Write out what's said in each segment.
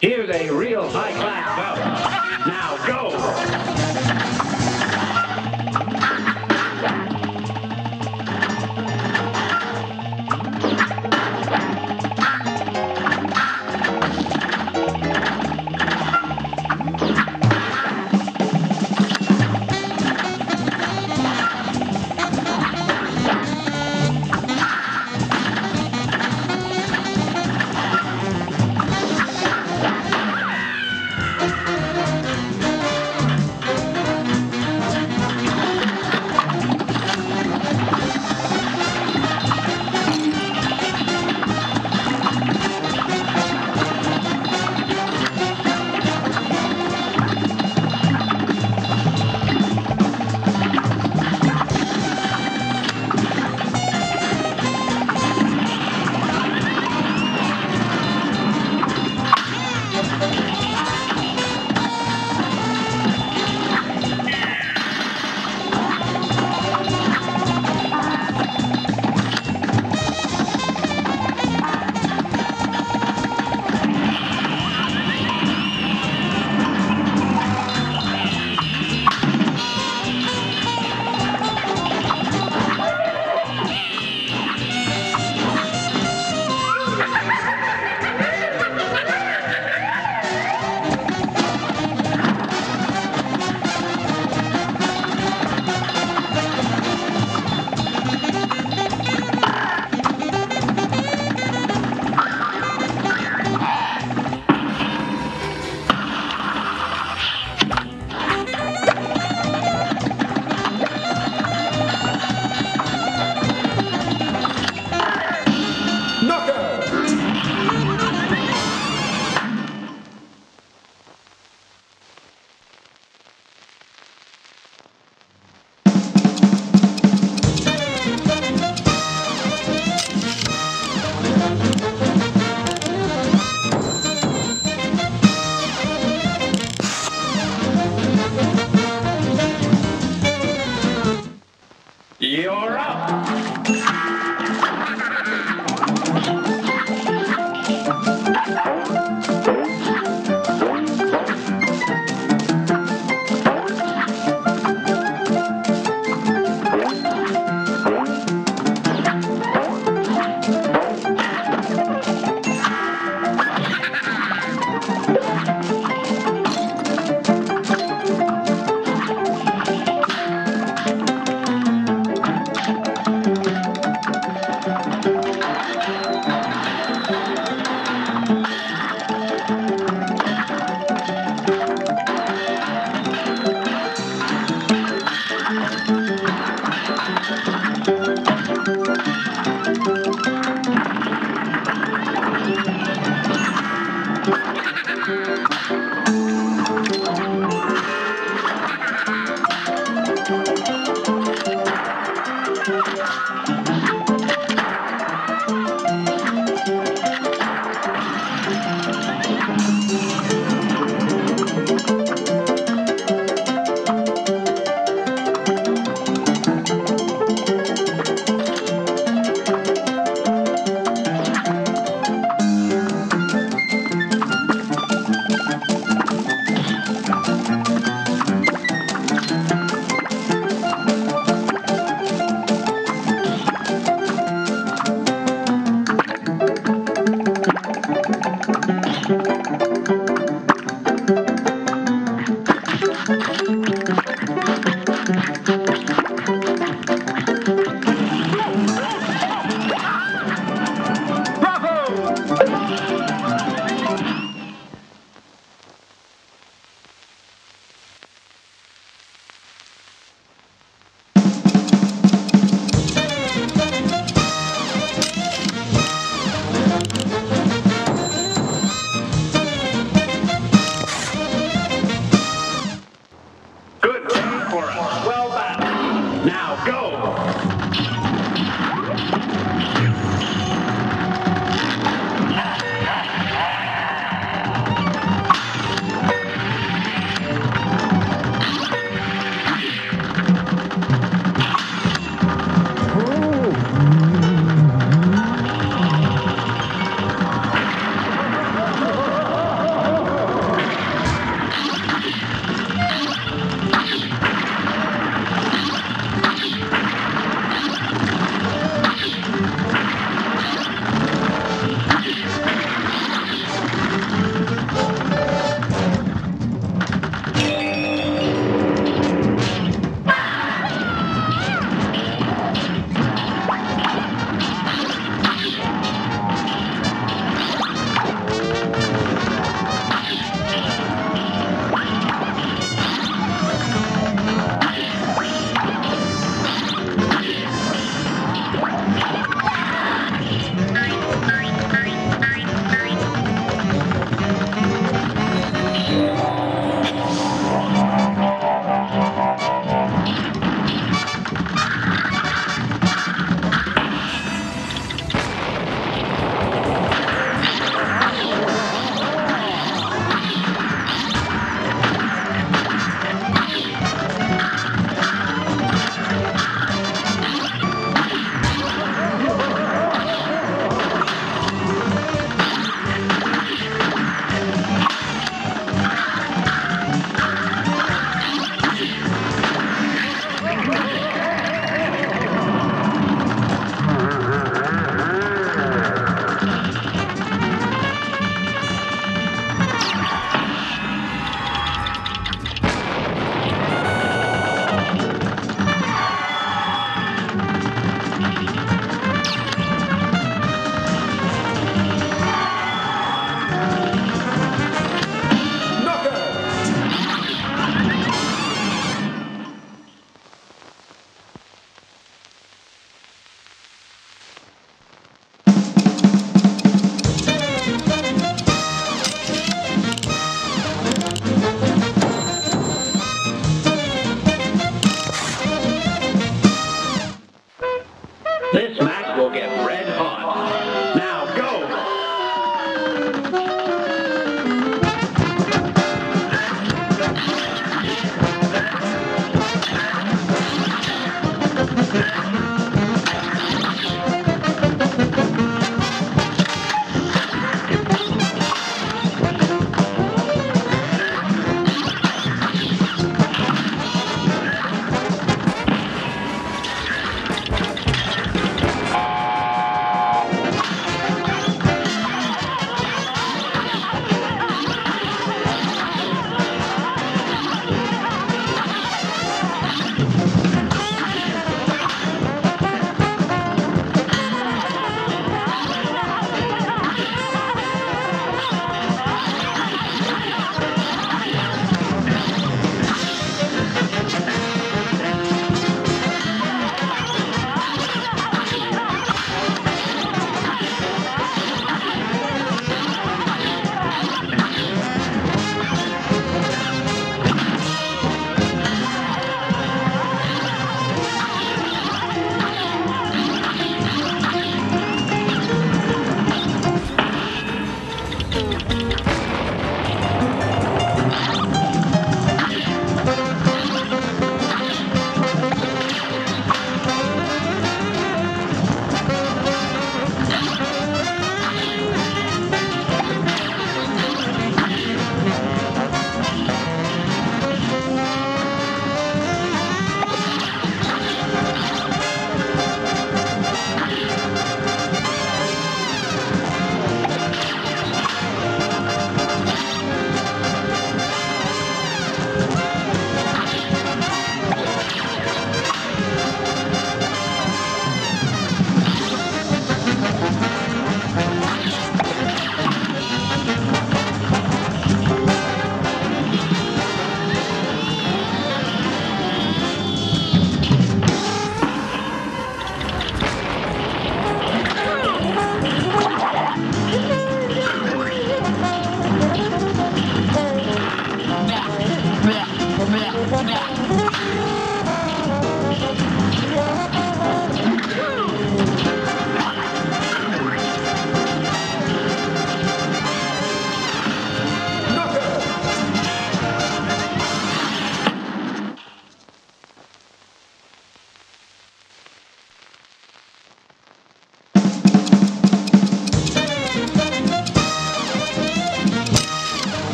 Here's a real high-class go. Now go!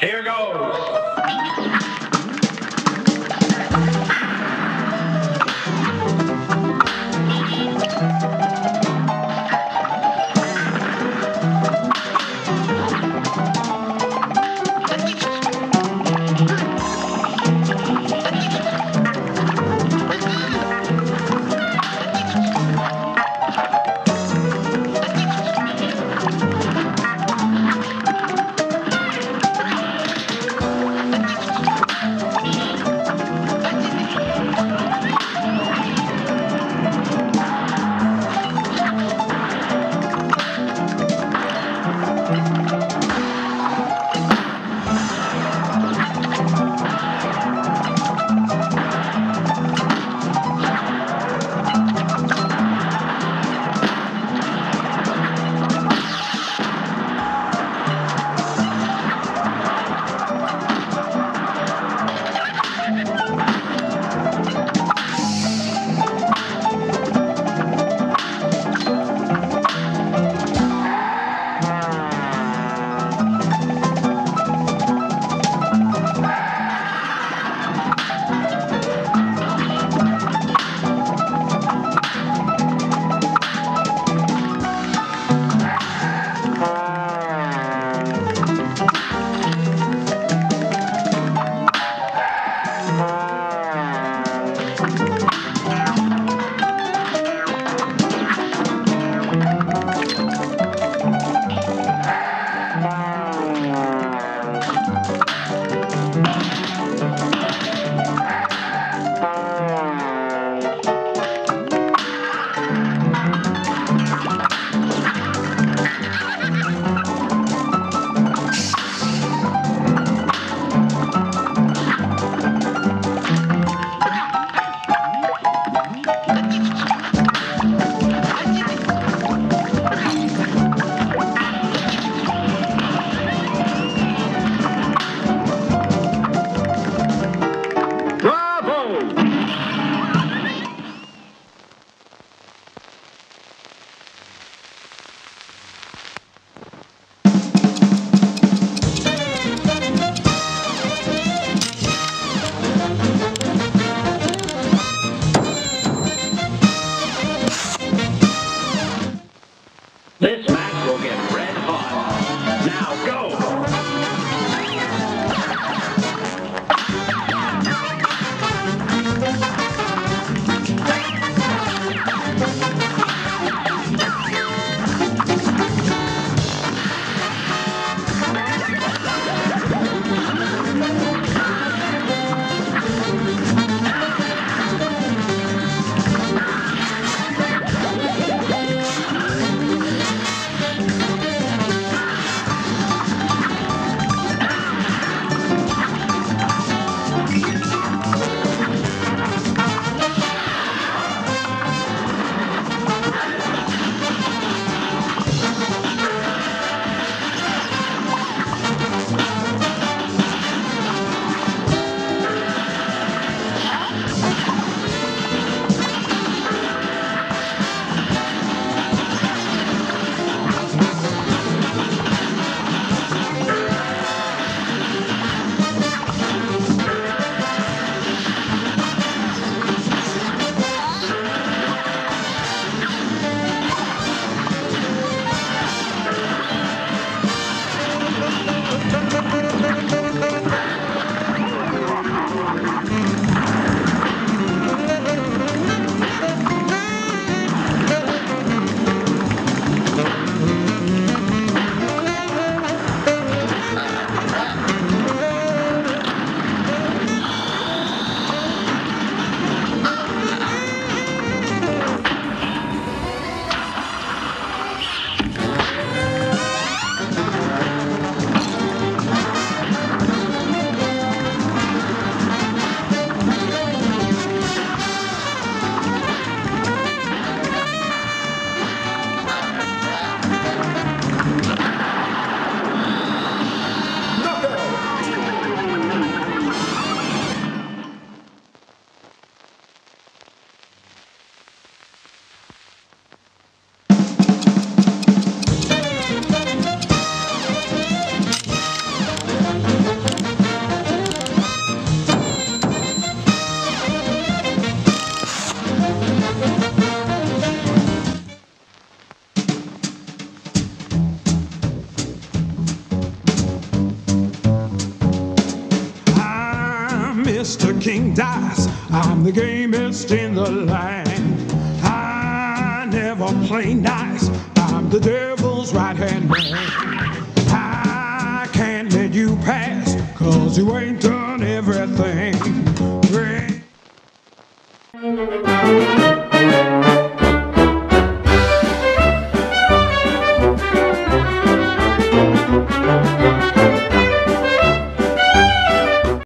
Here goes. king dies, I'm the gamest in the land. I never play nice, I'm the devil's right hand man. I can't let you pass, cause you ain't done everything.